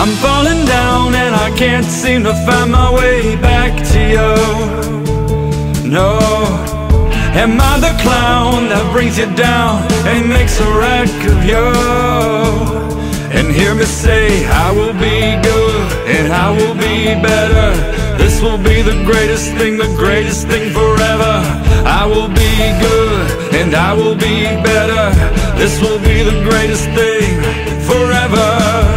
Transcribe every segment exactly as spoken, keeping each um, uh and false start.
I'm falling down and I can't seem to find my way back to you. No, am I the clown that brings you down and makes a wreck of you? And hear me say, I will be good and I will be better. This will be the greatest thing, the greatest thing forever. I will be good and I will be better. This will be the greatest thing forever.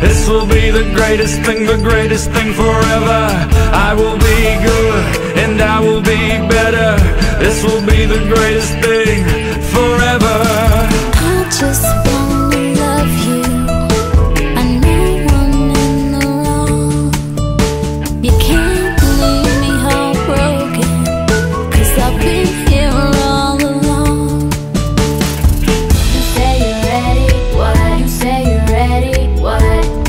This will be the greatest thing, the greatest thing forever. I will be good and I will be better. This will be the greatest thing forever. I just want to love you. I know I'm in the wrong. You can't leave me heartbroken, cause I've been here all along. You say you're ready, what? You say you're ready, what?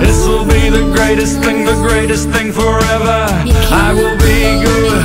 This will be the greatest thing, the greatest thing forever. I will be good